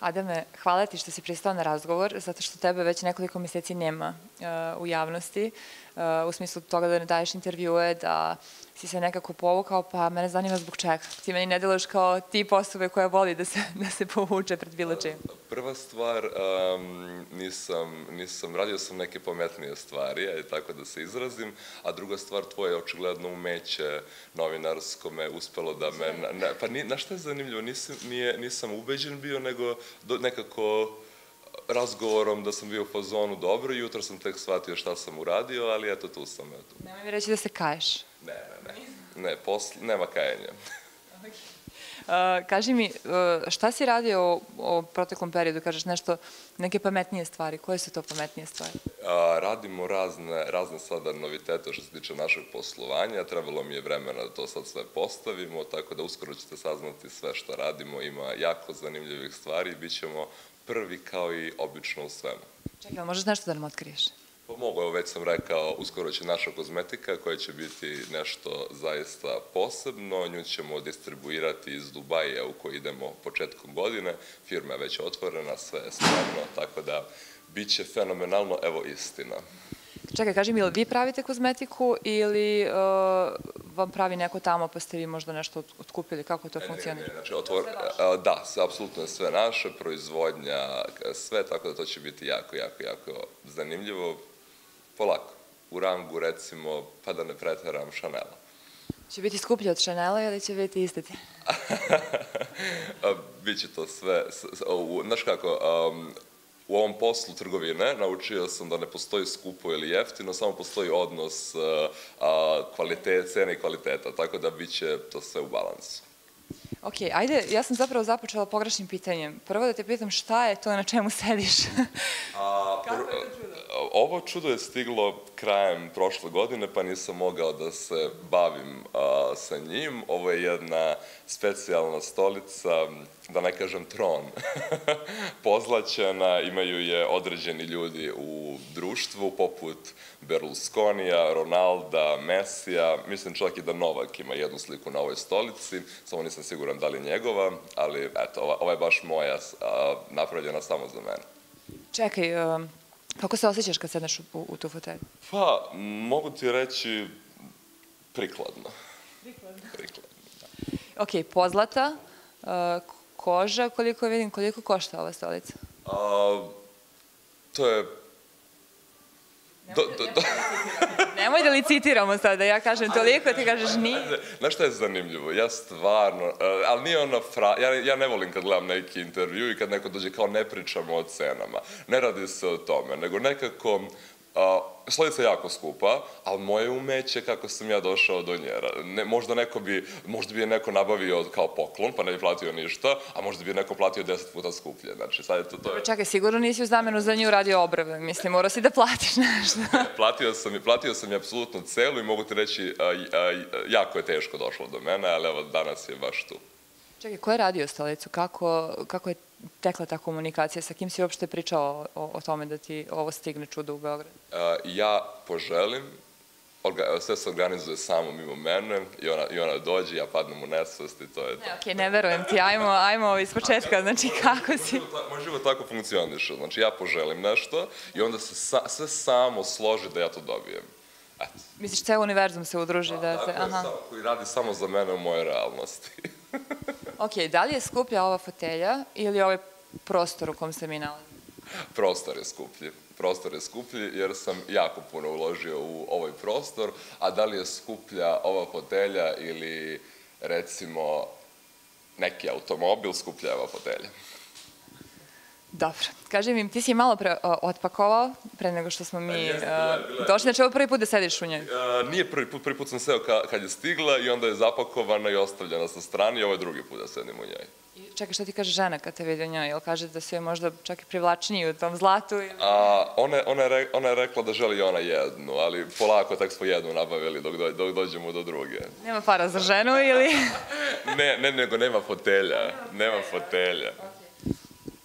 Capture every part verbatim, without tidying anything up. Adame, hvala ti što si pristao na razgovor, zato što tebe već nekoliko meseci nema u javnosti, u smislu toga da ne daješ intervjue, da si se nekako povukao, pa mene zanima zbog čega. Ti meni ne delaš kao tip osobe koja voli da se povuče pred bilo čim. Prva stvar, nisam, radio sam neke pametnije stvari, tako da se izrazim, a druga stvar, tvoje očigledno umeće novinarsko me uspelo da me... Pa na što je zanimljivo, nisam ubeđen bio, nego nekako... razgovorom da sam bio u fazonu dobro, jutro sam tek shvatio šta sam uradio, ali eto, tu sam. Nemoj mi reći da se kaješ. Ne, ne, ne. Nema kajanja. Kaži mi, šta si radio u proteklom periodu? Kažeš nešto, neke pametnije stvari. Koje su to pametnije stvari? Radimo razne sada novitete što se tiče našeg poslovanja. Trebalo mi je vremena da to sad sve postavimo, tako da uskoro ćete saznati sve što radimo. Ima jako zanimljivih stvari i bit ćemo prvi kao i obično u svemu. Čekaj, možeš nešto da nam otkriješ? Pa mogu, evo već sam rekao, uskoro će naša kozmetika koja će biti nešto zaista posebno. Nju ćemo distribuirati iz Dubaja u koji idemo početkom godine. Firma je već otvorena, sve je spremno, tako da bit će fenomenalno, evo istina. Čekaj, kaži mi, ili vi pravite kozmetiku ili vam pravi neko tamo pa ste vi možda nešto otkupili? Kako to funkcionira? Da, apsolutno je sve naše, proizvodnja, sve, tako da to će biti jako, jako, jako zanimljivo. Polako, u rangu recimo, pa da ne preteram, Šanela. Će biti skuplje od Chanela ili će biti iste ti? Biće to sve, znaš kako... U ovom poslu trgovine naučio sam da ne postoji skupo ili jeftino, samo postoji odnos cene i kvaliteta, tako da bit će to sve u balansu. Ok, ajde, ja sam zapravo započela pogrešnim pitanjem. Prvo da te pitam šta je to na čemu sediš? Kako je to čudo? Ovo čudo je stiglo krajem prošle godine, pa nisam mogao da se bavim sa njim. Ovo je jedna specijalna stolica, da ne kažem tron, pozlaćena, imaju je određeni ljudi u društvu, poput Berluskonija, Ronalda, Mesija, mislim čak i da Novak ima jednu sliku na ovoj stolici, samo nisam siguran da li je njegova, ali eto, ova je baš moja, napravljena samo za mene. Čekaj, kako se osjećaš kad sedneš u tu fotelju? Pa, mogu ti reći prikladno. Prikladno? Prikladno, da. Ok, pozlata, koža, koliko vidim, koliko košta ova stolica? To je... Nemoj da licitiramo sada, ja kažem toliko, ti kažeš nije. Znaš šta je zanimljivo, ja stvarno, ali nije ona fra... Ja ne volim kad gledam neki intervju i kad neko dođe kao ne pričamo o cenama. Ne radi se o tome, nego nekako... Slavica je jako skupa, ali moje umeće kako sam ja došao do nje. Možda neko bi, možda bi je neko nabavio kao poklon, pa ne bi platio ništa, a možda bi je neko platio deset puta skuplje. Znači, sad je to to... Čekaj, sigurno nisi u zamenu za nju radio obrave, mislim, morao si da platiš nešto. Platio sam i platio sam je apsolutno celu i mogu ti reći, jako je teško došlo do mene, ali evo, danas je baš tu. Čekaj, ko je radio stolicu? Kako je tekla ta komunikacija? Sa kim si uopšte pričao o tome da ti ovo stigne čudo u Beogradu? Ja poželim, sve se organizuje samo mimo mene i ona dođe, ja padnem u nesvest i to je to. Ne, okej, ne verujem ti, ajmo iz početka, znači kako si... Moj život tako funkcioniše, znači ja poželim nešto i onda se sve samo složi da ja to dobijem. Misliš, ceo univerzum se udruži da se... Koji radi samo za mene u mojoj realnosti. Ok, da li je skuplja ova fotelja ili ovaj prostor u kom se mi nalazimo? Prostor je skuplji. Prostor je skuplji jer sam jako puno uložio u ovaj prostor, a da li je skuplja ova fotelja ili recimo neki automobil, skuplja ova fotelja. Dobro. Kaži mi, ti si malo otpakovao pre nego što smo mi došli, znači ovo prvi put da sediš u njoj? Nije prvi put, prvi put sam seo kad je stigla i onda je zapakovana i ostavljena sa strane i ovo je drugi put da sedim u njoj. Čekaj, šta ti kaže žena kad te vidi u njoj? Jel kaže da su joj možda čak i privlačniji u tom zlatu? Ona je rekla da želi ona jednu, ali polako tako smo jednu nabavili dok dođemo do druge. Nema para za ženu ili? Ne, nego nema fotelja. Nema fotelja.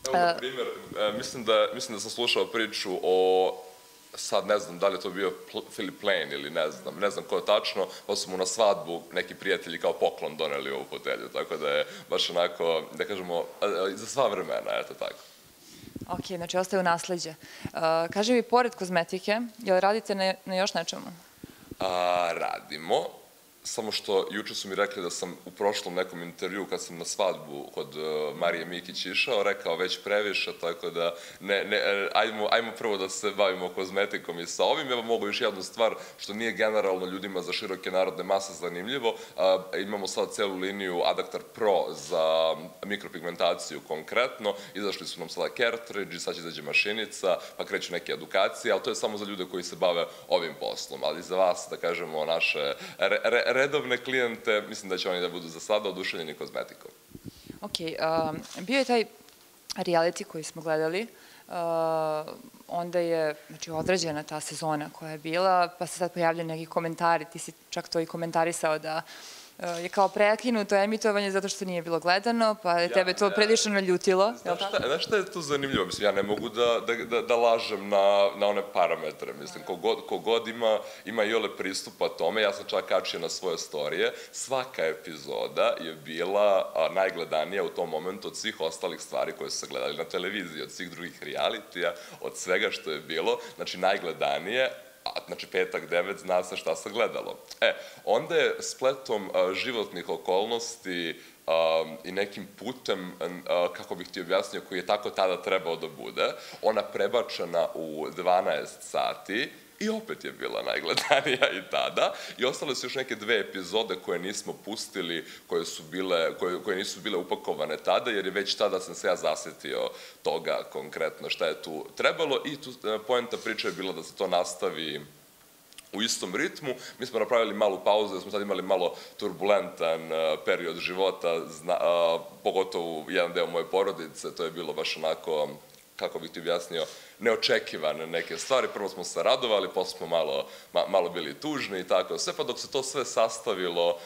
Evo, na primjer, mislim da sam slušao priču o sad ne znam da li je to bio Philip Lane ili ne znam, ne znam ko je tačno, pa su mu na svadbu neki prijatelji kao poklon doneli ovu fotelju, tako da je baš onako, da kažemo, za sva vremena, eto tako. Ok, znači ostaje u nasleđe. Kaži mi, pored kozmetike, je li radite na još nečemu? Radimo, samo što juče su mi rekli da sam u prošlom nekom intervju, kad sam na svadbu kod Marije Mikić išao, rekao već previše, tako da ajmo prvo da se bavimo kozmetikom i sa ovim. Ja vam mogu još jednu stvar, što nije generalno ljudima za široke narodne mase zanimljivo. Imamo sad celu liniju Adaktar Pro za mikropigmentaciju konkretno. Izašli su nam sada cartridge, sad će izađe mašinica, pa kreću neke edukacije, ali to je samo za ljude koji se bave ovim poslom. Ali za vas, da kažemo, naše redovne klijente, mislim da će oni da budu za sada oduševljeni kozmetikom. Ok, bio je taj reality koji smo gledali, onda je odrađena ta sezona koja je bila, pa se sad pojavljaju neki komentari, ti si čak to i komentarisao da je kao prekinuto emitovanje zato što nije bilo gledano, pa je tebe to prilično naljutilo. Znaš šta je tu zanimljivo? Mislim, ja ne mogu da lažem na one parametre. Mislim, kogod ima i ole pristupa tome, ja sam čak kačio na svoje storije, svaka epizoda je bila najgledanija u tom momentu od svih ostalih stvari koje su se gledali na televiziji, od svih drugih realitija, od svega što je bilo, znači najgledanije. Znači, petak devet, zna se šta se gledalo. E, onda je spletom životnih okolnosti i nekim putem, kako bih ti objasnio, koji je tako tada trebao da bude, ona prebačena u dvanaest sati, i opet je bila najgledanija i tada. I ostale su još neke dve epizode koje nismo pustili, koje nisu bile upakovane tada, jer već tada sam se ja zasetio toga konkretno šta je tu trebalo. I poenta priče je bila da se to nastavi u istom ritmu. Mi smo napravili malu pauzu, jer smo sad imali malo turbulentan period života, pogotovo jedan deo moje porodice. To je bilo baš onako, kako bih ti objasnio, neočekivane neke stvari. Prvo smo se radovali, posle smo malo bili tužni i tako sve, pa dok se to sve sastavilo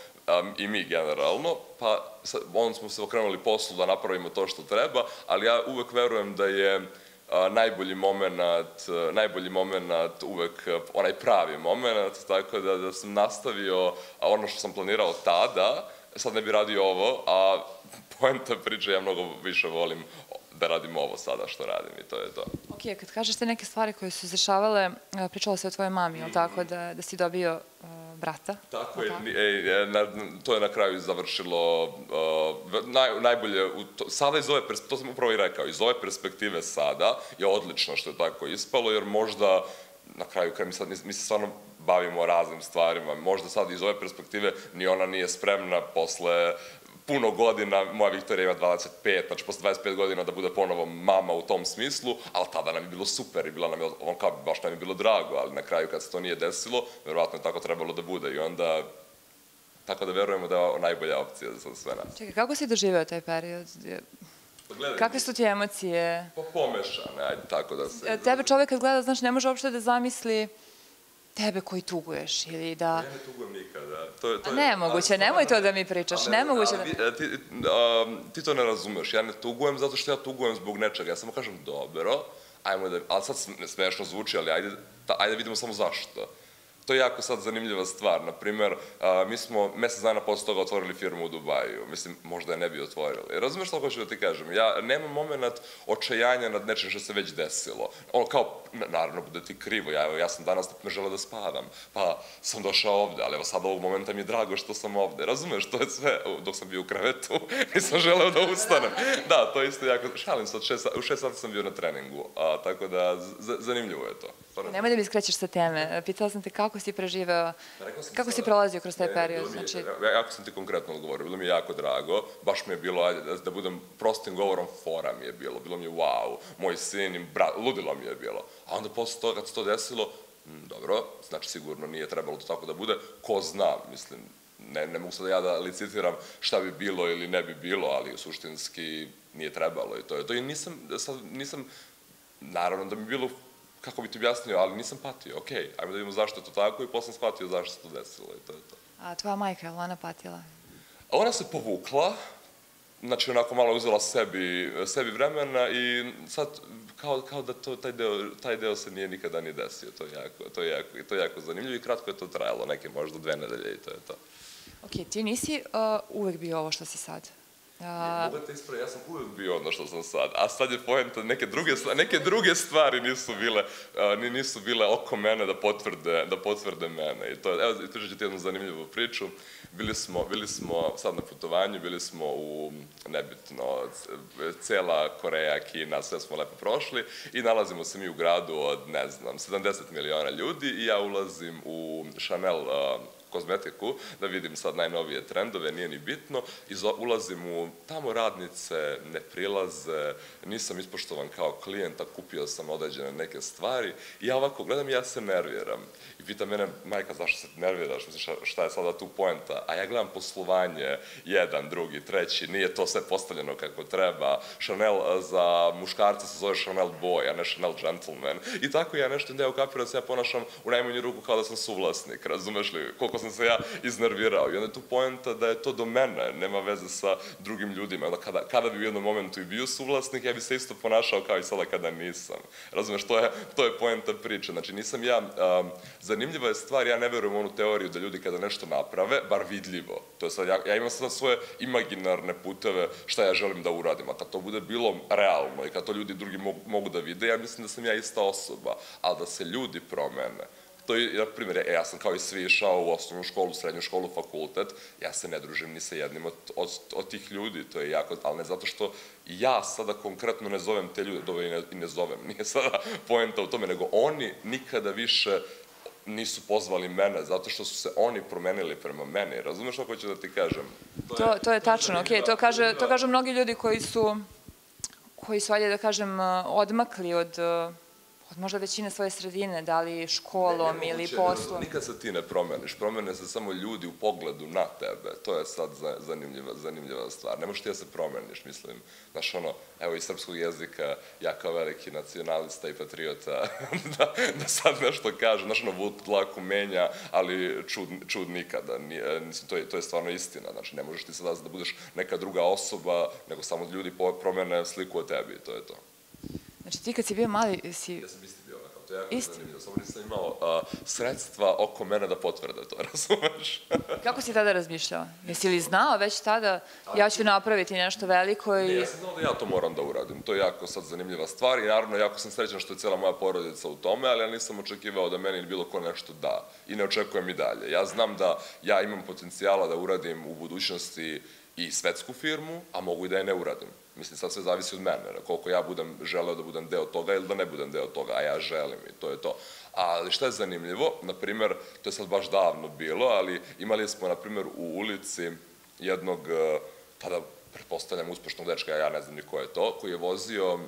i mi generalno, pa onda smo se okrenuli poslu da napravimo to što treba, ali ja uvek verujem da je najbolji moment uvek onaj pravi moment, tako da sam nastavio ono što sam planirao tada, sad ne bi radio ovo, a poenta priče, ja mnogo više volim da radim ovo sada što radim i to je to. Ok, kad kažeš te neke stvari koje su izrašavale, pričala se o tvojoj mami, ali tako da si dobio brata? Tako je, to je na kraju završilo najbolje, sada iz ove perspektive, to sam upravo i rekao, iz ove perspektive sada je odlično što je tako ispalo, jer možda na kraju, kada mi sad, mi se stvarno bavimo raznim stvarima, možda sad iz ove perspektive ni ona nije spremna posle puno godina, moja Viktorija ima dvadeset pet, znači posle dvadeset pet godina da bude ponovo mama u tom smislu, ali tada nam je bilo super i baš nam je bilo drago, ali na kraju kad se to nije desilo, verovatno je tako trebalo da bude i onda, tako da verujemo da je najbolja opcija za sve nas. Čekaj, kako si doživeo taj period? Kakve su ti emocije? Pa pomešane, ajde, tako da se... Tebe čovek kad gleda, znaš, ne može uopšte da zamisli tebe koji tuguješ ili da... Ja ne tugujem nikada. A nemoguće, nemoj to da mi pričaš, nemoguće da mi... Ti to ne razumeš, ja ne tugujem zato što ja tugujem zbog nečega, ja samo kažem dobro, ajmo da... Ali sad smešno zvuči, ali ajde vidimo samo zašto. To je jako sad zanimljiva stvar, naprimer, mi smo mesec dana posle toga otvorili firmu u Dubaju, mislim, možda je ne bi otvorili. Razumeš što hoću da ti kažem? Ja nemam moment očajanja nad nečim što se već desilo. Ono kao, naravno, bude ti krivo, ja sam danas ne želeo da spavam, pa sam došao ovde, ali evo sad ovog momenta mi je drago što sam ovde. Razumeš, to je sve, dok sam bio u krevetu, nisam želeo da ustanem. Da, to isto jako, šalim se, u šest sati sam bio na treningu, tako da zanimljivo je to. Nemoj da mi skrećeš sa teme. Pitala sam te kako si preživeo, kako si prolazio kroz taj period. Jako sam ti konkretno odgovorio, bilo mi je jako drago, baš mi je bilo, da budem prostim govorom, fora mi je bilo, bilo mi je wow, moj sin, ludilo mi je bilo. A onda posle toga kad se to desilo, dobro, znači sigurno nije trebalo to tako da bude, ko zna, mislim, ne mogu sad ja da licitiram šta bi bilo ili ne bi bilo, ali suštinski nije trebalo i to je to. I nisam, naravno da mi bilo, kako bi ti objasnio, ali nisam patio, okej, ajmo da vidimo zašto je to tako i posle sam shvatio zašto se to desilo i to je to. A tvoja majka, je li ona patila? Ona se povukla, znači onako malo uzela sebi vremena i sad kao da taj deo se nije nikada ni desio, to je jako zanimljivo i kratko je to trajalo, neke možda dve nedelje i to je to. Ok, ti nisi uvek bio ovo što si sad? Uvete ispravo, ja sam uvek bio ono što sam sad, a sad je poenta, neke druge stvari nisu bile oko mene da potvrde mene. Evo, pričat ću ti jednu zanimljivu priču. Bili smo sad na putovanju, bili smo u, nebitno, cela Koreja, Kina, sve smo lepo prošli i nalazimo se mi u gradu od, ne znam, sedamdeset miliona ljudi i ja ulazim u Chanel kozmetiku, da vidim sad najnovije trendove, nije ni bitno, ulazim u tamo radnice, ne prilaze, nisam ispoštovan kao klijenta, kupio sam određene neke stvari i ja ovako gledam i ja se nerviram. I pita mene, majka, zašto se nerviraš, šta je sada tu poenta? A ja gledam poslovanje, jedan, drugi, treći, nije to sve postavljeno kako treba, Šanel za muškarca se zove Šanel Boy, a ne Šanel Gentleman. I tako ja nešto ne ukapiram, se ja ponašam u najmanju ruku kao da sam suvlasnik, razumeš li, koliko sam se ja iznervirao. I onda je tu poenta da je to do mene, nema veze sa drugim ljudima. Kada bi u jednom momentu i bio suvlasnik, ja bi se isto ponašao kao i sada kada nisam. Razumeš, to je poenta priče. Znači, nisam ja... Zanimljiva je stvar, ja ne verujem u onu teoriju da ljudi kada nešto naprave, bar vidljivo. To je sad, ja imam sad svoje imaginarne puteve šta ja želim da uradim. A kad to bude bilo realno i kad to ljudi drugi mogu da vide, ja mislim da sam ja ista osoba. Ali da se ljudi promene. To je, na primjer, ja sam kao i svi išao u osnovnu školu, srednju školu, fakultet, ja se ne družim ni sa jednim od tih ljudi, to je jako, ali ne zato što ja sada konkretno ne zovem te ljude, dobro i ne zovem, nije sada poenta u tome, nego oni nikada više nisu pozvali mene, zato što su se oni promenili prema meni, razumeš što hoću da ti kažem? To je tačno, okej, to kažu mnogi ljudi koji su, koji su, ajde da kažem, odmakli od... od možda većine svoje sredine, da li školom ili poslom. Nikad se ti ne promeniš, promene se samo ljudi u pogledu na tebe, to je sad zanimljiva stvar. Ne možeš ti da se promeniš, mislim, znaš ono, evo iz srpskog jezika, ja kao veliki nacionalista i patriota, da sad nešto kažem, znaš ono, vuk dlaku menja, ali čud nikada, to je stvarno istina, znači ne možeš ti sad da budeš neka druga osoba, nego samo ljudi promene sliku o tebi i to je to. Znači ti kad si bio mali si... Ja sam isti bio onakav, to je jako zanimljivo, samo nisam imao sredstva oko mene da potvrde to, razumeš? Kako si tada razmišljao? Jesi li znao već tada, ja ću napraviti nešto veliko i... Ne, ja sam znao da ja to moram da uradim, to je jako sad zanimljiva stvar i naravno jako sam srećan što je cijela moja porodica u tome, ali ja nisam očekivao da meni bilo ko nešto da i ne očekujem i dalje. Ja znam da ja imam potencijala da uradim u budućnosti i svetsku firmu, a mogu i da je ne uradim. Mislim, sad sve zavisi od mene, koliko ja budem želeo da budem deo toga ili da ne budem deo toga, a ja želim i to je to. Ali šta je zanimljivo, na primer, to je sad baš davno bilo, ali imali smo, na primer, u ulici jednog, tada pretpostavljam uspešnog dečka, ja ne znam ni ko je to, koji je vozio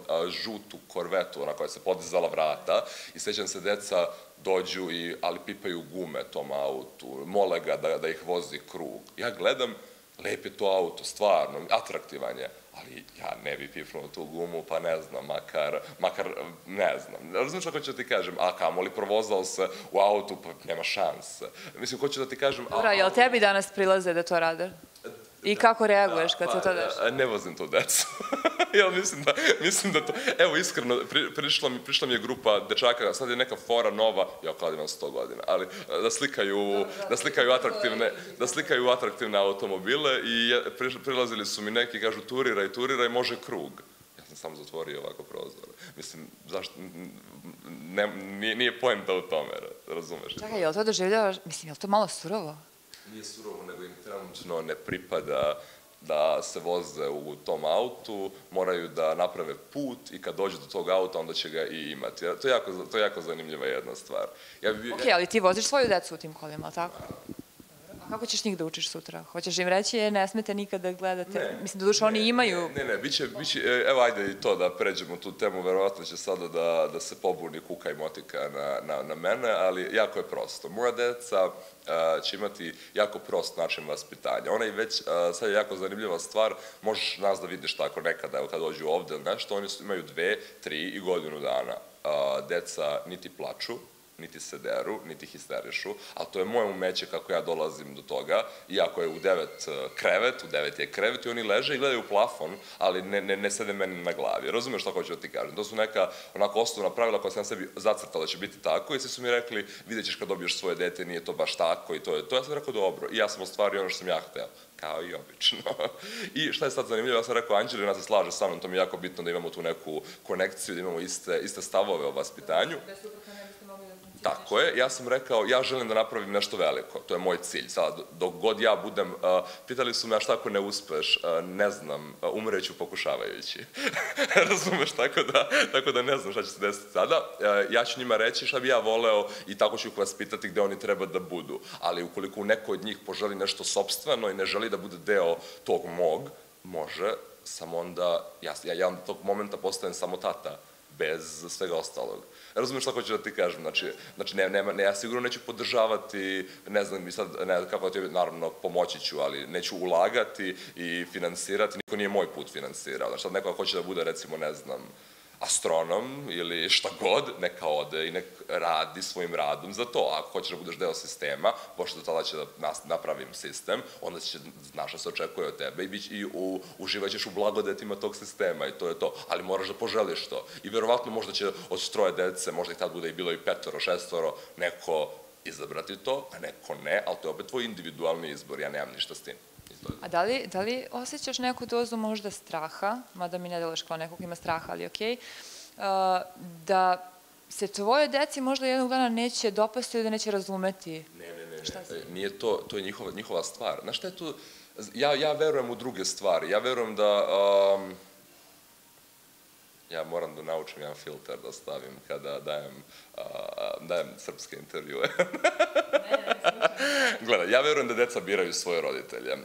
žutu korvetu, ona koja se podizala vrata i sećam se deca dođu, ali pipaju gume tom autu, mole ga da ih vozi krug. Ja gledam, lep je to auto, stvarno, atraktivan je, ali ja ne bi pipnuo tu gumu, pa ne znam, makar, makar, ne znam, razumijem što hoću da ti kažem, a kamoli provozao se u autu, pa nema šanse. Mislim, hoću da ti kažem... Dobra, jel tebi danas prilaze da to rade? I kako reaguješ kad se to daš? Ne vozim to decu. Mislim da to... Evo, iskreno, prišla mi je grupa dečaka, sad je neka fora nova, ja kad imam sto godina, ali da slikaju atraktivne automobile i prilazili su mi neki, kažu turiraj, turiraj, može krug. Ja sam samo zatvorio ovako prozor. Mislim, zašto... Nije poenta u tome, razumeš? Čekaj, je li to doživljavaš? Mislim, je li to malo surovo? Nije surovo, nego im trenutno ne pripada da se voze u tom autu, moraju da naprave put i kad dođu do tog auta onda će ga i imati. To je jako zanimljiva jedna stvar. Ok, ali ti voziš svoju decu u tim kolima, ali tako? Kako ćeš njih da učiš sutra? Hoćeš im reći, ne smete nikada gledate? Mislim, doduše oni imaju... Ne, ne, bit će, evo ajde i to da pređemo tu temu, verovatno će sada da se pobuni kuka i motika na mene, ali jako je prosto. Moja deca će imati jako prost način vaspitanja. Ona je već, sad je jako zanimljiva stvar, možeš nas da vidiš tako nekada, evo kad dođu ovde ili nešto, oni imaju dve, tri i godinu dana. Deca niti plaču, niti se deru, niti histerišu, ali to je moje umeće kako ja dolazim do toga, iako je u devet krevet, u devet je krevet i oni leže i gledaju plafon, ali ne sede meni na glavi. Razumeš što hoću da ti kažem? To su neka onako osnovna pravila koja sam sebi zacrtala da će biti tako i svi su mi rekli, vidjet ćeš kad dobiješ svoje dete, nije to baš tako i to je to. Ja sam rekao dobro i ja sam ostvario ono što sam ja hteo. Kao i obično. I šta je sad zanimljivo, ja sam rekao, Anđelina se slaže sa mnom, to mi je jako bitno da imamo tu neku konekciju, da imamo iste stavove o vaspitanju. Tako je, ja sam rekao, ja želim da napravim nešto veliko, to je moj cilj. Sada, dok god ja budem, pitali su me, a šta ako ne uspeš, ne znam, umreću pokušavajući. Razumeš, tako da ne znam šta će se desiti sada. Ja ću njima reći šta bi ja voleo i tako ću ih vas pitati gde oni treba da budu. Ali ukoliko neko od njih poželi nešto sopstveno i ne želi da bude deo tog mog, može, samo onda, ja onda tog momenta postajem samo tata, bez svega ostalog. Razumiješ šta hoću da ti kažem, znači ja sigurno neću podržavati, ne znam mi sad, kako ti naravno pomoći ću, ali neću ulagati i finansirati, niko nije moj put finansirao, znači sad neko hoće da bude recimo, ne znam, astronom ili šta god, neka ode i nek radi svojim radom za to. Ako hoćeš da budeš deo sistema, pošto do tada će da napravim sistem, onda će znaš da se očekuje od tebe i uživat ćeš u blagodetima tog sistema i to je to. Ali moraš da poželiš to. I verovatno možda će od troje dece, možda ih tad bude i bilo i petoro, šestoro, neko izabrati to, a neko ne, ali to je opet tvoj individualni izbor, ja nemam ništa s tim. A da li osjećaš neku dozu možda straha, mada mi ne delaš kao nekog ima straha, ali okej, da se tvoje deci možda jednog dana neće dopasti ili da neće razumeti? Ne, ne, ne, nije to, to je njihova stvar. Znaš šta je tu, ja verujem u druge stvari, ja verujem da... Ja moram da naučim jedan filter da stavim kada dajem srpske intervjue. Gledaj, ja verujem da deca biraju svoje roditelje.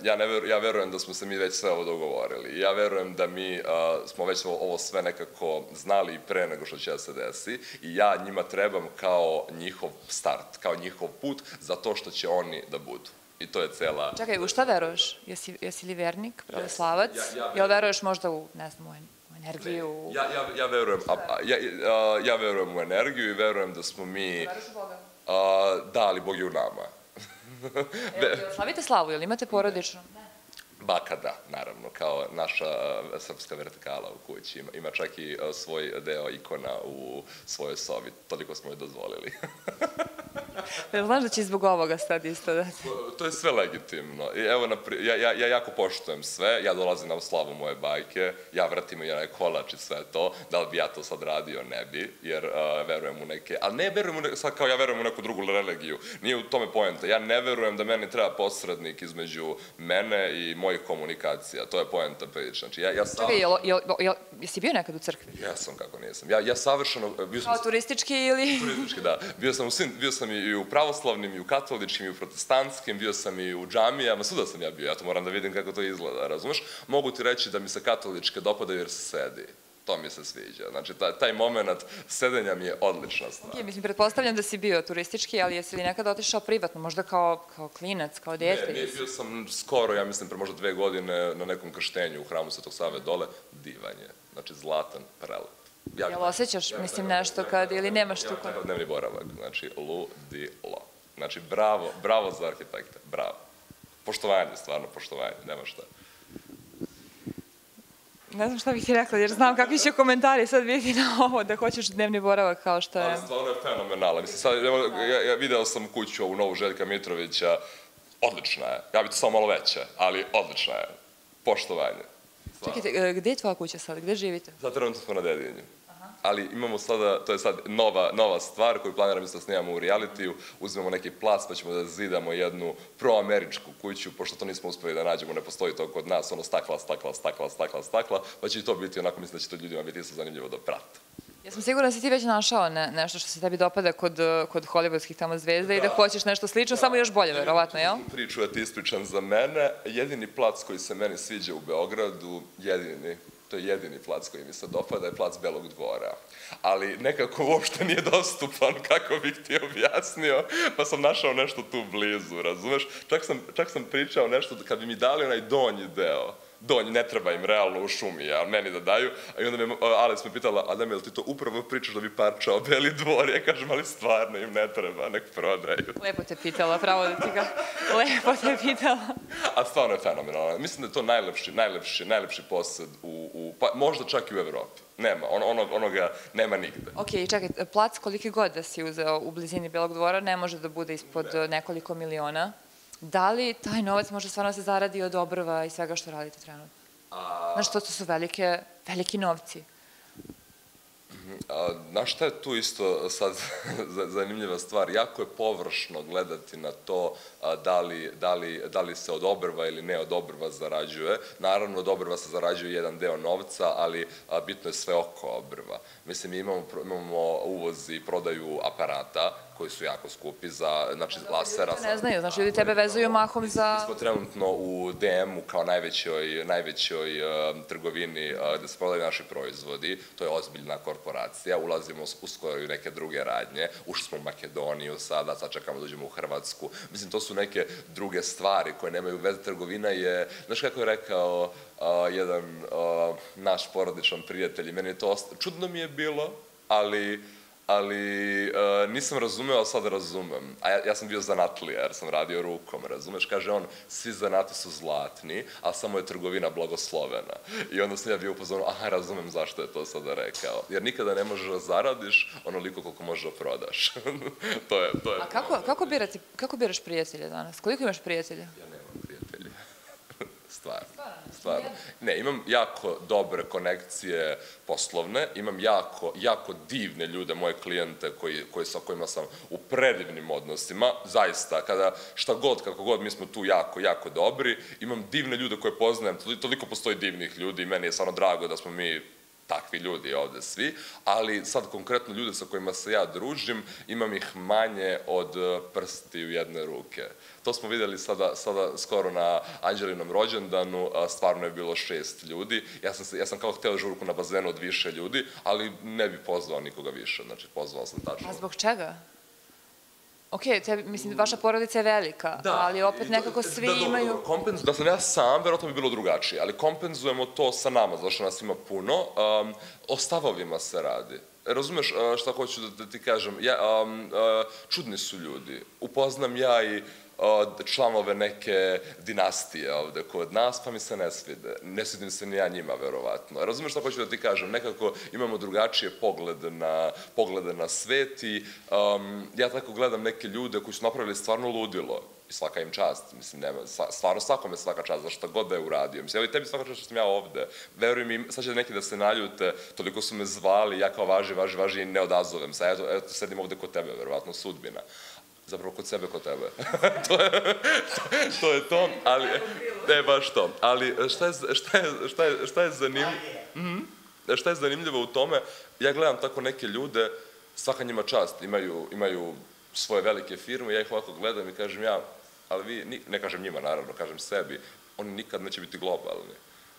Ja verujem da smo se mi već sve ovo dogovorili. Ja verujem da mi smo već ovo sve nekako znali i pre nego što će da se desi. I ja njima trebam kao njihov start, kao njihov put za to što će oni da budu. I to je cela... Čekaj, u šta veruješ? Jesi li vernik, pravoslavac? Jel veruješ možda u, ne znam, u energiju? Ja verujem u energiju i verujem da smo mi... Veruješ u Boga? Da, ali Bog je u nama. Slavite slavu, jel imate porodično? Baka da, naravno, kao naša srpska vertikala u kući. Ima čak i svoj deo ikona u svojoj sobi. Toliko smo joj dozvolili. Znaš da će zbog ovoga sad isto da... To je sve legitimno. Ja jako poštujem sve, ja dolazim na slavu moje bajke, ja vratim i onaj kolač i sve to, da li bi ja to sad radio, ne bi, jer verujem u neke... Ali ne verujem, sad kao ja verujem u neku drugu religiju, nije u tome poenta. Ja ne verujem da meni treba posrednik između mene i mojih komunikacija, to je poenta priče. Znači, ja sam... Čekaj, jesi bio nekad u crkvi? Ja sam, kako nisam. Ja savršeno... Kao turistički ili... Turistički, da. Bio sam i u pravoslavnim, i u katoličkim, i u protestantskim, bio sam i u džamijama, svuda sam ja bio, ja to moram da vidim kako to izgleda, razumeš? Mogu ti reći da mi se katoličke dopadaju jer se sedi. To mi se sviđa. Znači, taj moment sedenja mi je odlična stvar. Mislim, pretpostavljam da si bio turistički, ali jesi li nekada otišao privatno, možda kao klinac, kao dete? Ne, bio sam skoro, ja mislim, pre možda dve godine na nekom krštenju u hramu Svetog Save dole. Divan je. Znači, zlatan, prelep. Jel osjećaš, mislim, nešto kad, ili nemaš tu kod? Ja, dnevni boravak, znači, ludilo. Znači, bravo, bravo za arhitekta, bravo. Poštovanje, stvarno, poštovanje, nema šta. Ne znam šta bih ti rekla, jer znam kakvi će komentari sad biti na ovo, da hoćeš dnevni boravak kao što je... Ali stvarno je fenomenalno. Mislim, sad, ja video sam kuću ovu novu Željka Mitrovića, odlična je. Ja bih to samo malo veća, ali odlična je. Poštovanje. Čekajte, gde je tvoja kuća sad? Gde živite? Sad trenutno smo na Dedinju. Ali imamo sada, to je sad nova stvar koju planiram da snimamo u realitiju, uzmemo neki plac pa ćemo da zidamo jednu proameričku kuću, pošto to nismo uspeli da nađemo, ne postoji to kod nas, ono stakla, stakla, stakla, stakla, stakla, pa će i to biti, onako mislim da će to ljudima biti isto zanimljivo da prate. Ja sam sigurna da si ti već našao nešto što se tebi dopada kod hollywoodskih tamo zvezda i da hoćeš nešto slično, samo još bolje, verovatno, jel? Priču ja ti ispričam za mene, jedini plac koji se meni sviđa u Beogradu, jedini, to je jedini plac koji mi se dopada, je plac Belog dvora. Ali nekako uopšte nije dostupan, kako bih ti objasnio, pa sam našao nešto tu blizu, razumeš? Čak sam pričao nešto, kad bi mi dali onaj donji deo, donj, ne treba im realno u šumi, ali meni da daju. I onda me Alex me pitala, Adame, jel ti to upravo pričaš da bi parčao Beli dvor? Ja kažem, ali stvarno im ne treba, nek prodaju. Lepo te pitala, pravo da ti ga... Lepo te pitala. A stvarno je fenomenalno. Mislim da je to najlepši, najlepši, najlepši posed u... Možda čak i u Evropi. Nema, onoga nema nigde. Ok, čekaj, plac koliki god da si uzeo u blizini Belog dvora ne može da bude ispod nekoliko miliona. Da li taj novac može stvarno se zaradi od obrva i svega što radite trenutno? Znaš, to su veliki novci. Znaš šta je tu isto sad zanimljiva stvar? Jako je površno gledati na to da li se od obrva ili ne od obrva zarađuje. Naravno, od obrva se zarađuje jedan deo novca, ali bitno je sve oko obrva. Mislim, imamo uvoz i prodaju aparata, koji su jako skupi za, znači, lasera. Ljudi to ne znaju, znači ljudi tebe vezuju mahom za... Mi smo trenutno u D M-u kao najvećoj trgovini gde se prodaju naši proizvodi. To je ozbiljna korporacija. Ulazimo uskoro i neke druge radnje. Ušli smo u Makedoniju sada, sad čekamo da uđemo u Hrvatsku. Mislim, to su neke druge stvari koje nemaju veze. Trgovina je, znaš kako je rekao jedan naš porodičan prijatelj i meni je to... Čudno mi je bilo, ali... ali nisam razumeo, a sad razumem. A ja sam bio zanatlija, jer sam radio rukom, razumeš? Kaže on, svi zanati su zlatni, a samo je trgovina blagoslovena. I onda sam ja bio upozorno, aha, razumem zašto je to sada rekao. Jer nikada ne možeš da zaradiš onoliko koliko možeš da prodaš. To je... A kako biraš prijatelje danas? Koliko imaš prijatelja? Ja nemam prijatelja. Stvarno. Stvarno? Ne, imam jako dobre konekcije poslovne, imam jako, jako divne ljude, moje klijente sa kojima sam u predivnim odnosima, zaista, kada šta god, kako god, mi smo tu jako, jako dobri, imam divne ljude koje poznajem, toliko postoji divnih ljudi i meni je stvarno drago da smo mi takvi ljudi ovde svi, ali sad konkretno ljude sa kojima se ja družim, imam ih manje od prsti u jedne ruke. To smo videli sada skoro na Anđelinom rođendanu, stvarno je bilo šest ljudi. Ja sam kao hteo žurku na bazenu od više ljudi, ali ne bi pozvao nikoga više, znači pozvao sam tačno. A zbog čega? Ok, mislim, vaša porodica je velika, ali opet nekako svi imaju... Da sam ja sam, verovatno bi bilo drugačije, ali kompenzujemo to sa nama, zašto nas ima puno. O stavovima se radi. Razumeš šta hoću da ti kažem? Čudni su ljudi. Upoznam ja i članove neke dinastije ovde kod nas, pa mi se ne svide. Ne svidim se ni ja njima, verovatno. Razumeš šta hoću da ti kažem? Nekako imamo drugačije poglede na svet i ja tako gledam neke ljude koji su napravili stvarno ludilo. I svaka im čast, mislim, stvarno svakome svaka čast za šta god da je uradio. Mislim, evo i tebi svaka čast što sam ja ovde. Verujem im, sad će neki da se naljute, toliko su me zvali, ja kao važi, važi, važi i ne odazovem se. Evo, sedim ovde kod tebe, verovatno, sudbina. Zapravo, kod sebe, kod tebe. To je to, ali... Ne, baš to. Ali šta je zanimljivo u tome, ja gledam tako neke ljude, svaka njima čast, imaju svoje velike firme, ja ih ovako gledam i kažem ja, ali vi, ne kažem njima naravno, kažem sebi, oni nikad neće biti globalni.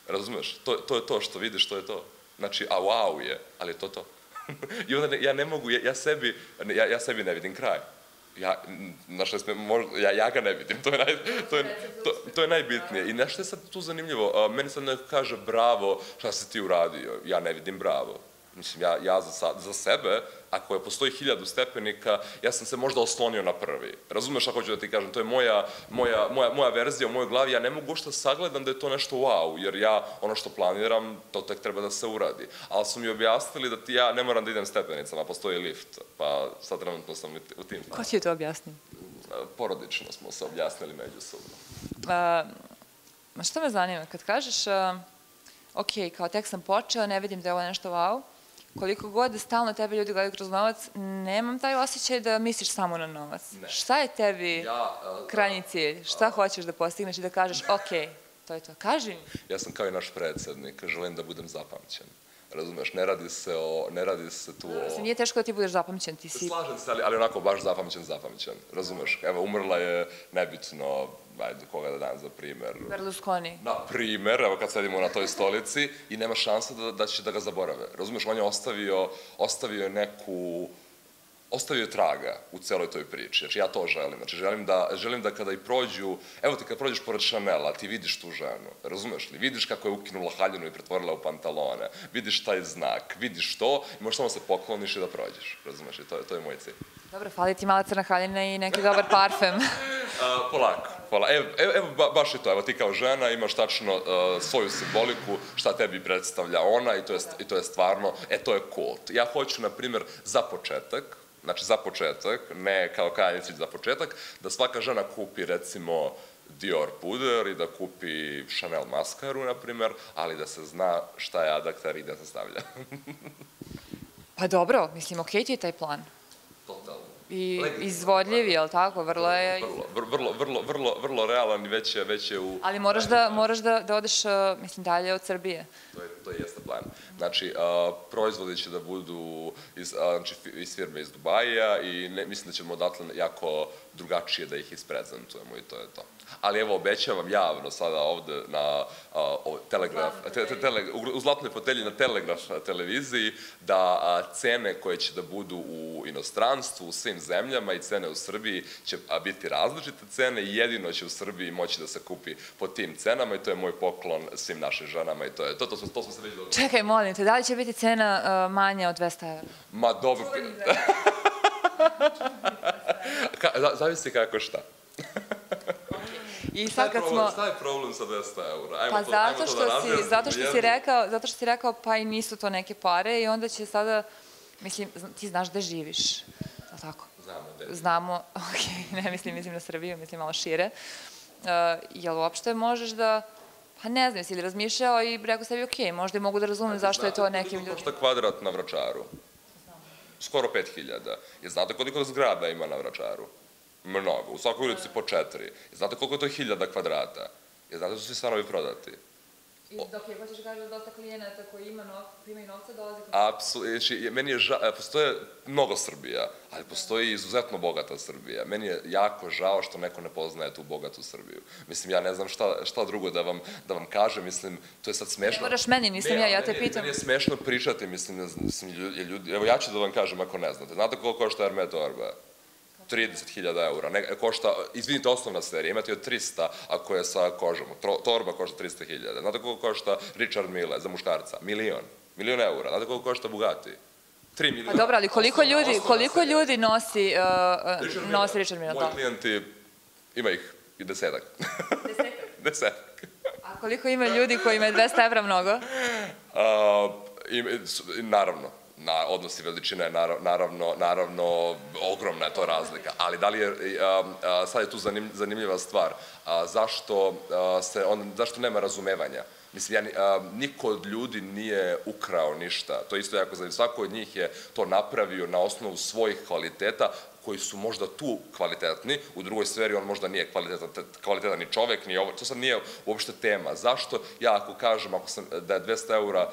Razumeš? To je to što vidiš, to je to. Znači, a wow je, ali je to to. I onda ja ne mogu, ja sebi ne vidim kraj. Ja ga ne vidim, to je najbitnije. I nešto je sad tu zanimljivo, meni sad neko kaže bravo, šta si ti uradio, ja ne vidim bravo. Mislim, ja za sebe, ako postoji hiljadu stepenika, ja sam se možda oslonio na prvi. Razumeš šta hoću da ti kažem, to je moja verzija u mojoj glavi, ja ne mogu što sagledam da je to nešto wow, jer ja ono što planiram, to tek treba da se uradi. Ali su mi objasnili da ti ja ne moram da idem stepenicama, postoji lift, pa sad trenutno sam u tim. Ko će to objasniti? Porodično smo se objasnili međusobno. Što me zanima, kad kažeš, ok, kao tek sam počeo, ne vidim da je ovo nešto wow, koliko god stalno tebe ljudi gledaju kroz novac, nemam taj osjećaj da misliš samo na novac. Šta je tebi krajnji cilj? Šta hoćeš da postigneš i da kažeš, ok, to je to. Kaži mi. Ja sam kao i naš predsednik, želim da budem zapamćen. Razumeš, ne radi se o, ne radi se tu o... Nije teško da ti budeš zapamćen, ti si... Slažem se, ali onako baš zapamćen, zapamćen. Razumeš, evo, umrla je nebitno... ajde, koga da dam za primer? Berluskoni. Na primer, evo kad sedimo na toj stolici i nema šansa da će da ga zaborave. Razumeš, on je ostavio neku ostavio je traga u celoj toj priči. Znači, ja to želim. Znači, želim da, želim da kada i prođu, evo ti kada prođeš pored Šanela, ti vidiš tu ženu, razumeš li? Vidiš kako je ukinula haljinu i pretvorila u pantalone, vidiš taj znak, vidiš to i možeš samo se pokloniš i da prođeš, razumeš li? To, to je moj cilj. Dobro, fali ti mala crna haljina i neki dobar parfem. A, polako, polako. Evo, evo, baš je to. Evo, ti kao žena imaš tačno uh, svoju simboliku, šta tebi predstavlja ona i to je, i to je stvarno, e, to je kult. Ja hoću, na primer, za početak, znači za početak, ne kao Kajanjecić za početak, da svaka žena kupi, recimo, Dior puder i da kupi Chanel maskaru, na primer, ali da se zna šta je Adaktar i da se stavlja. Pa dobro, mislim, okej ti je taj plan. I izvodljiv, je li tako? Vrlo je... Vrlo realan i već je u... Ali moraš da odeš, mislim, dalje od Srbije. To jeste plan. Znači, proizvodi će da budu iz firme iz Dubaja i mislim da ćemo odatle jako drugačije da ih isprezentujemo i to je to. Ali evo, obećavam javno sada ovde na Telegraf, u Zlatnoj fotelji na Telegraf televiziji, da cene koje će da budu u inostranstvu, u svim zemljama i cene u Srbiji će biti različite cene i jedino će u Srbiji moći da se kupi po tim cenama i to je moj poklon svim našim ženama i to je to. To smo se već dogovorili. Čekaj, molim te, da li će biti cena manja od dvesta evra? Ma dobro... Zavisi kako šta. I sad kad smo... Šta je problem sa dvesta eura? Pa zato što si rekao, pa i nisu to neke pare i onda će sada... Mislim, ti znaš gde živiš, ali tako? Znamo gde. Znamo, okej, ne mislim, mislim na Srbiju, mislim malo šire. Jel uopšte možeš da... Pa ne znam, si li razmišljao i rekao sebi, okej, možda i mogu da razumem zašto je to nekim ljudima. Košta kvadrat na Vračaru? Skoro pet hiljada. I znate koliko zgrada ima na Vračaru? Mnogo, u svakoj ulici po četiri. I znate koliko je to hiljada kvadrata? I znate da su svi stanovi prodati? I dok je, hoćeš gažiti od dosta klijenata koji imaju novca, dolaze... Apsolutno, meni je žao, postoje mnogo Srbija, ali postoji izuzetno bogata Srbija. Meni je jako žao što neko ne poznaje tu bogatu Srbiju. Mislim, ja ne znam šta drugo da vam kažem, mislim, to je sad smešno... Ne moraš meni, nisam ja, ja te pitam. Meni je smešno pričati, mislim, ljudi, evo ja ću da vam kažem ako ne znate. Znate koliko košta Hermes torba? trideset hiljada eura, košta, izvinite, osnovna serija, imate od tristo, ako je sa kožom, torba košta tristo hiljada, znate koliko košta Richard Mille za muškarca, milion, milion eura, znate koliko košta Bugatti, tri miliona. Pa dobro, ali koliko ljudi nosi Richard Mille? Moji klijenti, ima ih i desetak. Desetak? Desetak. A koliko ima ljudi koji imaju dvesta evra mnogo? Naravno. Odnosi veličina je naravno ogromna je to razlika, ali da li je, sad je tu zanimljiva stvar, zašto nema razumevanja? Mislim, niko od ljudi nije ukrao ništa, to je isto jako zanimljivo, svako od njih je to napravio na osnovu svojih kvaliteta, koji su možda tu kvalitetni, u drugoj sferi on možda nije kvalitetan ni čovek, ni ovo, to sad nije uopšte tema. Zašto ja ako kažem da je dvesta eura,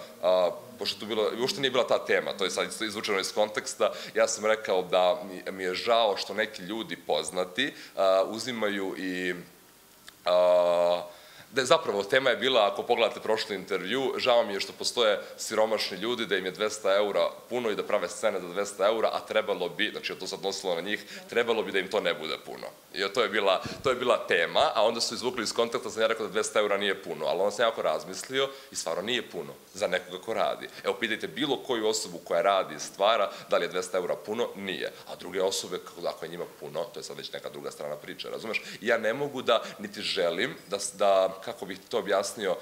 pošto uopšte nije bila ta tema, to je sad izvučeno iz konteksta, ja sam rekao da mi je žao što neki ljudi poznati uzimaju i... Zapravo, tema je bila, ako pogledate prošli intervju, žao mi je što postoje siromašni ljudi, da im je dvesta eura puno i da prave scene za dvesta eura, a trebalo bi, znači to se odnosilo na njih, trebalo bi da im to ne bude puno. I to je bila tema, a onda su izvukli iz kontakta, sam ja rekao da dvesta eura nije puno, ali onda sam jako razmislio i stvarno nije puno za nekoga ko radi. Evo, pitajte bilo koju osobu koja radi i stvara, da li je dvesta eura puno, nije. A druge osobe, ako je njima puno, to je sad već neka druga strana priče, razumeš? I ja ne mogu da, niti želim da, kako bih to objasnio,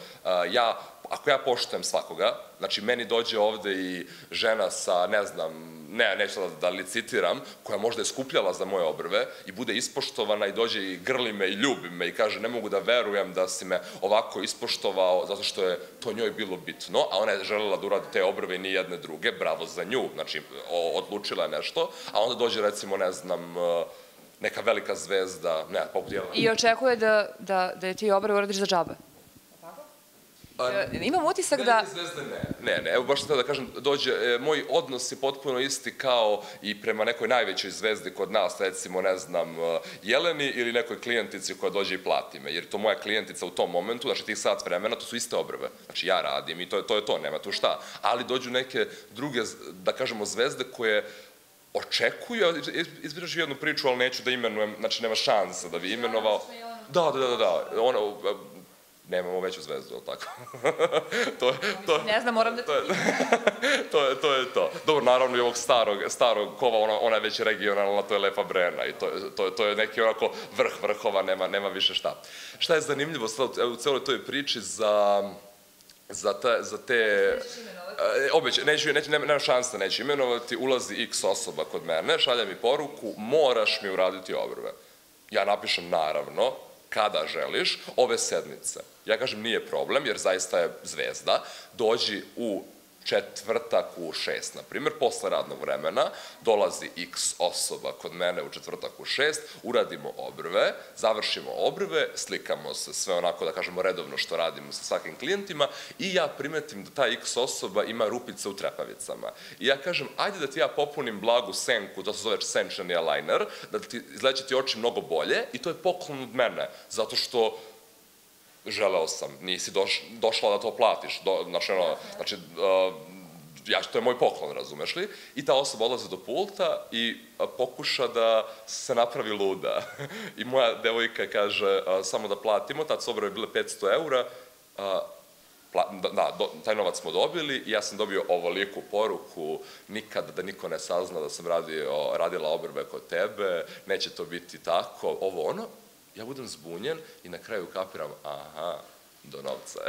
ja, ako ja poštujem svakoga, znači meni dođe ovde i žena sa, ne znam, ne, neću da licitiram, koja možda je skupljala za moje obrve i bude ispoštovana i dođe i grli me i ljubi me i kaže ne mogu da verujem da si me ovako ispoštovao zato što je to njoj bilo bitno, a ona je želela da uradi te obrve i ni jedne druge, bravo za nju, znači odlučila je nešto, a onda dođe recimo, ne znam, neka velika zvezda, ne, poput Jelena. I očekuje da je ti obrve uradiš za džabe. Imam utisak da... Velike zvezde ne. Ne, ne, evo baš sam tada da kažem, dođe, moj odnos je potpuno isti kao i prema nekoj najvećoj zvezdi kod nas, recimo, ne znam, Jeleni ili nekoj klijentici koja dođe i plati me, jer to moja klijentica u tom momentu, znači tih sat vremena, to su iste obrve. Znači ja radim i to je to, nema tu šta. Ali dođu neke druge, da kažemo, zvezde koje očekuju, izbira ću jednu priču, ali neću da imenujem, znači nema šansa da bi imenovao. Da, da, da, da, ona, nemamo veću zvezdu, ali tako? Ne znam, moram da ti imenujem. To je to. Dobro, naravno i ovog starog kova, ona je već regionalna, to je Lepa Brena i to je neki onako vrh vrhova, nema više šta. Šta je zanimljivo u celoj toj priči za... za te... Nemam šansa, neću imenovati, ulazi x osoba kod mene, šalja mi poruku, moraš mi uraditi obrve. Ja napišem naravno, kada želiš, ove sedmice. Ja kažem nije problem, jer zaista je zvezda, dođi u četvrtak u šest, na primjer, posle radnog vremena, dolazi x osoba kod mene u četvrtak u šest, uradimo obrve, završimo obrve, slikamo se sve onako, da kažemo, redovno što radimo sa svakim klijentima i ja primetim da ta x osoba ima rupice u trepavicama. I ja kažem, ajde da ti ja popunim blagu senku, to se zove senčani eyeliner, da ti izgledat ti oči mnogo bolje i to je poklon od mene, zato što želeo sam, nisi došla da to platiš, znači, to je moj poklon, razumeš li? I ta osoba odlaze do pulta i pokuša da se napravi luda. I moja devojka kaže, samo da platimo, tad su obrve bile petsto eura, da, taj novac smo dobili i ja sam dobio ovoliku poruku, nikad da niko ne sazna da sam radila obrve kod tebe, neće to biti tako, ovo ono. Ja budem zbunjen i na kraju kapiram, aha, do novca.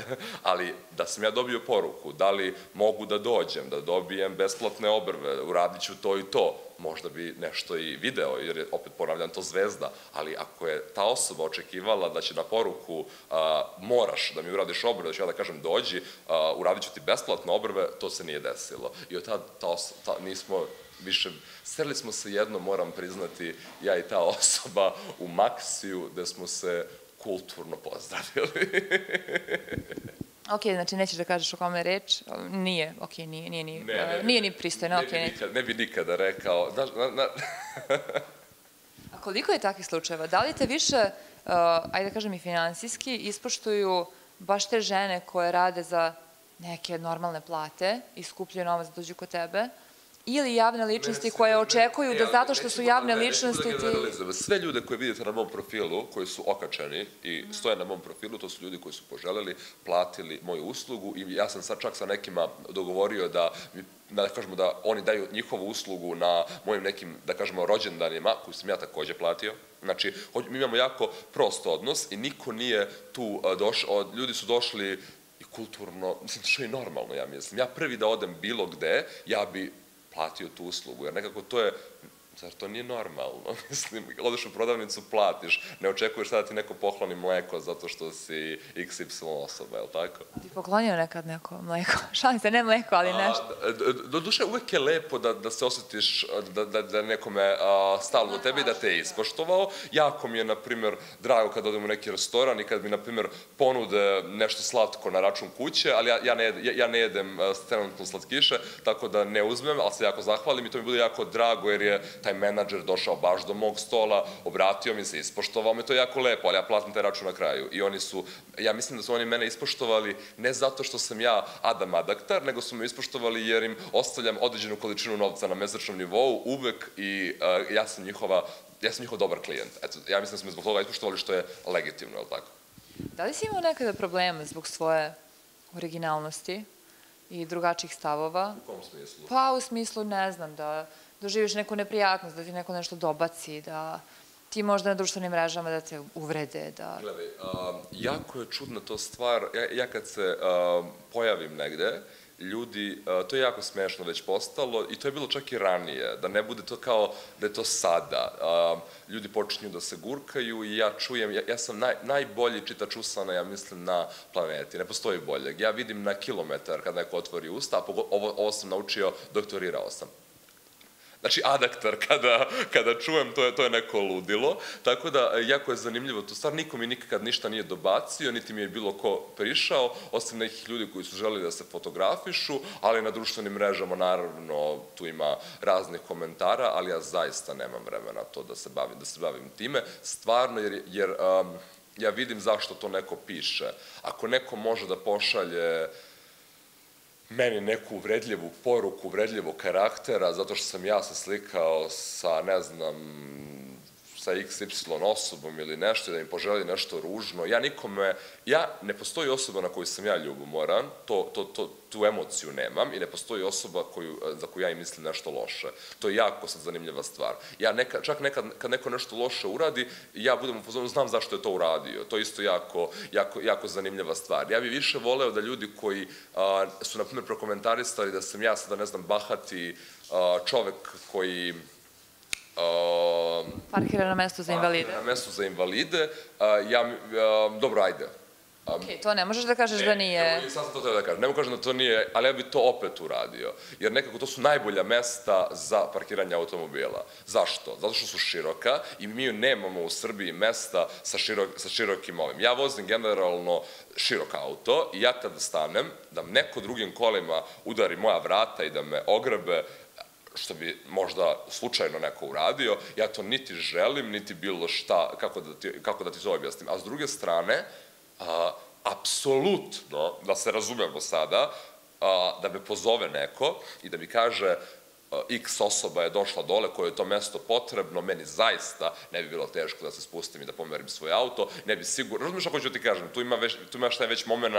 Ali da sam ja dobio poruku, da li mogu da dođem, da dobijem besplatne obrve, uradit ću to i to, možda bi nešto i video, jer je, opet ponavljam, to zvezda, ali ako je ta osoba očekivala da će na poruku moraš da mi uradiš obrve, da ću ja da kažem dođi, uradit ću ti besplatne obrve, to se nije desilo. I od tada nismo... više, sreli smo se jedno, moram priznati, ja i ta osoba u Maksiju, gde smo se kulturno pozdravili. Ok, znači nećeš da kažeš o kome je reč? Nije, ok, nije ni pristojno. Ne bi nikada rekao. A koliko je takvih slučajeva? Da li te više, ajde da kažem i finansijski, ispoštuju baš te žene koje rade za neke normalne plate i skupljaju novac da dođu kod tebe? Ili javne ličnosti koje očekuju da zato što su javne ličnosti... Sve ljude koje vidite na mom profilu, koji su okačeni i stoje na mom profilu, to su ljudi koji su poželeli, platili moju uslugu i ja sam sad čak sa nekima dogovorio da... da kažemo da oni daju njihovu uslugu na mojim nekim, da kažemo, rođendanima, koju sam ja takođe platio. Znači, mi imamo jako prost odnos i niko nije tu došao, ljudi su došli i kulturno, mislim, što je normalno, ja mislim. Ja prvi da odem bilo gde, ja bi platio tu uslugu, jer nekako to je, zar to nije normalno, mislim, odeš u prodavnicu, platiš, ne očekuješ sada da ti neko pokloni mleko zato što si iks ipsilon osoba, je li tako? Ti poklonio nekad neko mleko, šalim se, ne mleko, ali nešto. Doduše, uvek je lepo da se osjetiš da nekome stalo do tebe i da te je ispoštovao. Jako mi je, na primjer, drago kad odem u neki restoran i kad mi, na primjer, ponude nešto slatko na račun kuće, ali ja ne jedem trenutno slatkiše, tako da ne uzmem, ali se jako zahvalim i to mi bude jako drago jer je taj menadžer došao baš do mog stola, obratio mi se, ispoštovao me, to je jako lepo, ali ja platim taj račun na kraju. I oni su, ja mislim da su oni mene ispoštovali ne zato što sam ja Adam Adaktar, nego su me ispoštovali jer im ostavljam određenu količinu novca na mesečnom nivou uvek i ja sam njihova, ja sam njihov dobar klijent. Eto, ja mislim da su me zbog toga ispoštovali što je legitimno, je li tako? Da li si imao nekada problema zbog svoje originalnosti i drugačijih stavova? U kom smislu? Pa u smislu, ne znam, da... doživiš neku neprijatnost, da ti neko nešto dobaci, da ti možda na društvenim mrežama da te uvrede, da... Gledaj, jako je čudna to stvar, ja kad se pojavim negde, ljudi, to je jako smešno već postalo i to je bilo čak i ranije, da ne bude to kao da je to sada. Ljudi počinju da se gurkaju i ja čujem, ja sam najbolji čitač usana, ja mislim, na planeti, ne postoji boljeg. Ja vidim na kilometar kad neko otvori usta, a ovo sam naučio, doktorirao sam. Znači, Adaktar, kada čujem, to je neko ludilo. Tako da, jako je zanimljivo tu stvar. Niko mi nikad ništa nije dobacio, niti mi je bilo ko prišao, osim nekih ljudi koji su želeli da se fotografišu, ali na društvenim mrežama, naravno, tu ima raznih komentara, ali ja zaista nemam vremena to da se bavim, da se bavim time. Stvarno, jer ja vidim zašto to neko piše. Ako neko može da pošalje meni neku uvredljivu poruku, uvredljivog karaktera, zato što sam ja se slikao sa, ne znam, sa iks ipsilon osobom ili nešto, da im poželi nešto ružno. Ja nikome, ja, ne postoji osoba na koju sam ja ljubomoran, tu emociju nemam i ne postoji osoba za koju ja im mislim nešto loše. To je jako sad zanimljiva stvar. Ja čak nekad kad neko nešto loše uradi, ja budem u pozornosti, znam zašto je to uradio. To je isto jako zanimljiva stvar. Ja bih više voleo da ljudi koji su, na primjer, prokomentarisali da sam ja sada, ne znam, bahati čovek koji... Parkira na mestu za invalide. Parkira na mestu za invalide. Dobro, ajde. Ok, to ne možeš da kažeš da nije... Ne, sad sam to treba da kažem. Ne mogu kažem da to nije, ali ja bi to opet uradio. Jer nekako to su najbolja mesta za parkiranje automobila. Zašto? Zato što su široka i mi nemamo u Srbiji mesta sa širokim ovim. Ja vozim generalno širok auto i ja kada stanem, da neko drugim kolima udari moja vrata i da me ograbe, što bi možda slučajno neko uradio, ja to niti želim, niti bilo šta, kako da ti to objasnim. A s druge strane, apsolutno, da se razumemo sada, da me pozove neko i da mi kaže X osoba je došla dole koje je to mesto potrebno, meni zaista ne bi bilo teško da se spustim i da pomerim svoj auto, ne bi sigurno, razumiješ ako ću ti kažem, tu imaš taj već moment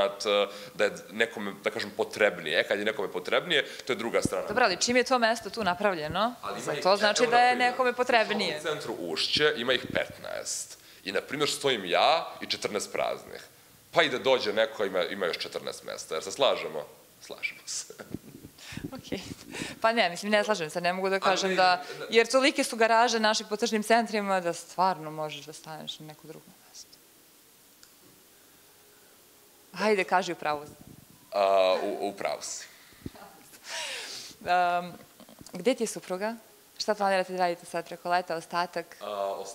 da je nekome, da kažem, potrebnije, kad je nekome potrebnije, to je druga strana. Dobro, ali čim je to mesto tu napravljeno, to znači da je nekome potrebnije. U centru Ušće ima ih petnaest i, na primjer, stojim ja i četrnaest praznih, pa i da dođe neko ima još četrnaest mesta, jer se slažemo, slažemo se. Ok, pa ne, mislim, ne slažem se, ne mogu da kažem da, jer tolike su garaže našim potržnim centrima da stvarno možeš da staneš na neko drugo mesto. Hajde, kaži u pravu. U pravu si. Gde ti je supruga? Šta planirate da radite sad preko leta, ostatak?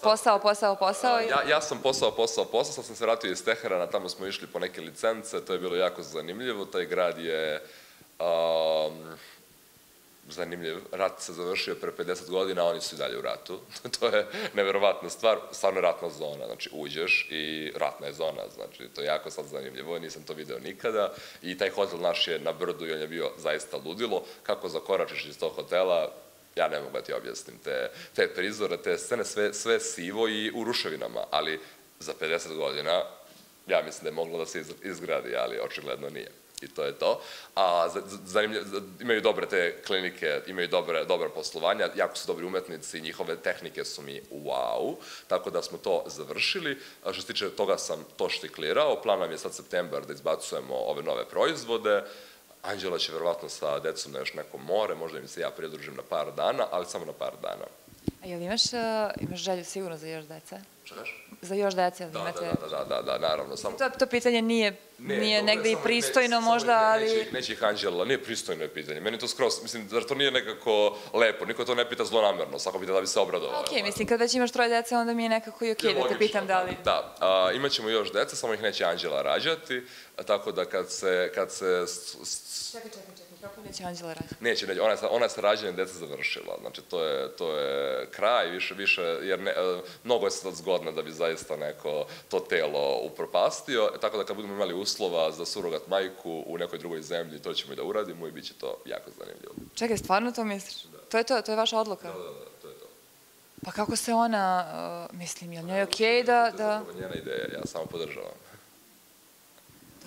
Posao, posao, posao? Ja sam posao, posao, posao, sad sam se vratio iz Teherana, tamo smo išli po neke licence, to je bilo jako zanimljivo, taj grad je... zanimljiv, rat se završio pre pedeset godina, oni su i dalje u ratu. To je neverovatna stvar, stvarno ratna zona, znači uđeš i ratna je zona, znači to je jako sad zanimljivo, nisam to video nikada i taj hotel naš je na brdu i on je bio zaista ludilo, kako zakoračiš iz tog hotela, ja ne mogu da ti objasnim, te prizore, te scene, sve sivo i u ruševinama, ali za pedeset godina ja mislim da je moglo da se izgradi, ali očigledno nije. I to je to. Imaju dobre te klinike, imaju dobre poslovanja, jako su dobri umetnici i njihove tehnike su mi wow, tako da smo to završili. Što se tiče toga sam to štiklirao, plan nam je sad septembar da izbacujemo ove nove proizvode. Anđela će verovatno sa decom na još neko more, možda im se ja pridružim na par dana, ali samo na par dana. A jel imaš želju sigurno za još dece? Za još dece, da imate... Da, da, da, naravno. To pitanje nije negde i pristojno možda, ali... Neće ih Anđela, nije pristojno je pitanje. Meni to skroz, mislim, zar to nije nekako lepo? Niko to ne pita zlonamerno, svako pita da bi se obradovao. Ok, mislim, kad već imaš troje dece, onda mi je nekako i ok, da te pitam da li... Da, imat ćemo još dece, samo ih neće Anđela rađati, tako da kad se... Čekaj, čekaj, čekaj. Kako neće Anđela rađati? Neće, neće. Ona je sa rađenjem dece završila. Znači, to je kraj više, više, jer mnogo je sad zgodna da bi zaista neko to telo upropastio. Tako da kad budemo imali uslova za surogat majku u nekoj drugoj zemlji, to ćemo i da uradimo i bit će to jako zanimljivo. Čekaj, stvarno to misliš? To je to? To je vaša odluka? Da, da, da, to je to. Pa kako se ona, mislim, je li njoj okej da... To je njena ideja, ja samo podržavam.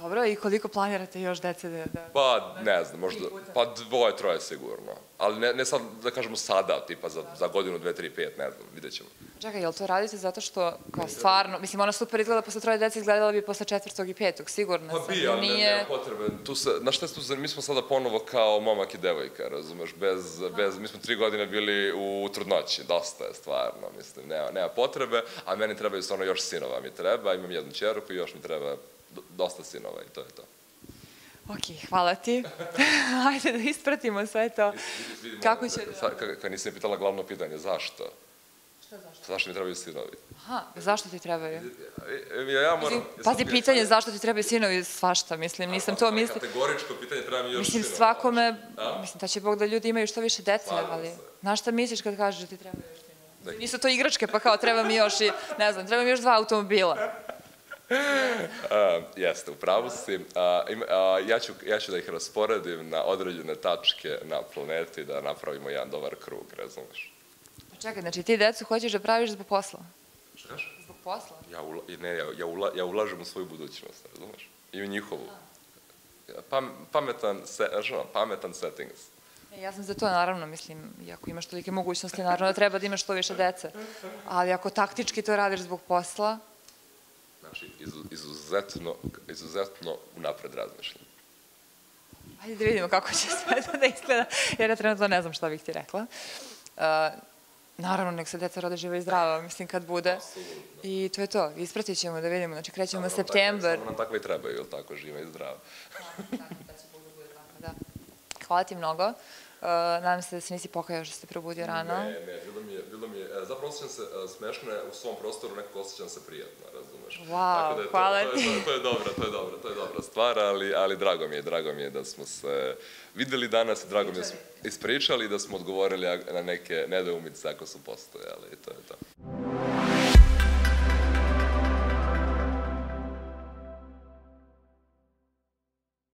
Dobro, i koliko planirate još dece? Pa, ne znam, možda, pa dvoje, troje sigurno. Ali ne sad, da kažemo sada, tipa za godinu, dve, tri, pet, ne znam, vidjet ćemo. Čekaj, jel to radite zato što, kao stvarno, mislim, ona super izgleda posle troje dece, izgledala bi posle četvrtog i petog, sigurno. Pa bi, ali nema potrebe. Na šta ste, mi smo sada ponovo kao momak i devojka, razumeš, bez, mi smo tri godine bili u trudnoći, dosta je stvarno, mislim, nema potrebe, a meni trebaju stvarno još sinova mi treba, imam jednu ćerku i još mi treba dosta sinova i to je to. Ok, hvala ti. Hajde da ispratimo sve to. Kako će... Kada nisi mi pitala glavno pitanje, zašto? Šta zašto? Zašto mi trebaju sinovi? Aha, zašto ti trebaju? Pazi, pitanje zašto ti trebaju sinovi, svašta, mislim, nisam to mislila. Kategoričko pitanje, treba mi još sinova. Mislim, svakome, mislim, da će Bog da ljudi imaju što više dece, ali... Znaš šta misliš kad kažeš da ti trebaju još sinova? Nisu to igračke, pa kao, treba mi još i, ne znam, treba mi još dva automobila. Jeste, u pravu si. Ja ću da ih rasporedim na određene tačke na planeti da napravimo jedan dobar krug, razumiješ? Čekaj, znači ti decu hoćeš da praviš zbog posla? Šta ješ? Zbog posla? Ne, ja ulažem u svoju budućnost, razumiješ? I u njihovu. Pametan settings. Ja sam za to, naravno, mislim, i ako imaš tolike mogućnosti, naravno da treba da imaš što više dece. Ali ako taktički to radiš zbog posla... Znači, izuzetno unapred razmišljam. Hajde da vidimo kako će sve to da izgleda, jer ja trenutno ne znam šta bih ti rekla. Naravno, nek se deca rode živa i zdrava, mislim, kad bude. I to je to, ispratit ćemo da vidimo, znači krećemo u september. Samo nam takve i trebaju, ili tako, živa i zdrava. Hvala ti mnogo. Nadam se da se nisi pokajao što ste probudio rano. Ne, ne, bilo mi je, zapravo osjećam se smešno u svom prostoru, nekako osjećam se prijatno, razumeš? Wow, hvala ti. To je dobra, to je dobra, to je dobra stvar, ali drago mi je, drago mi je da smo se videli danas, drago mi je da smo ispričali, da smo odgovorili na neke nedoumice ako su postojali, to je to.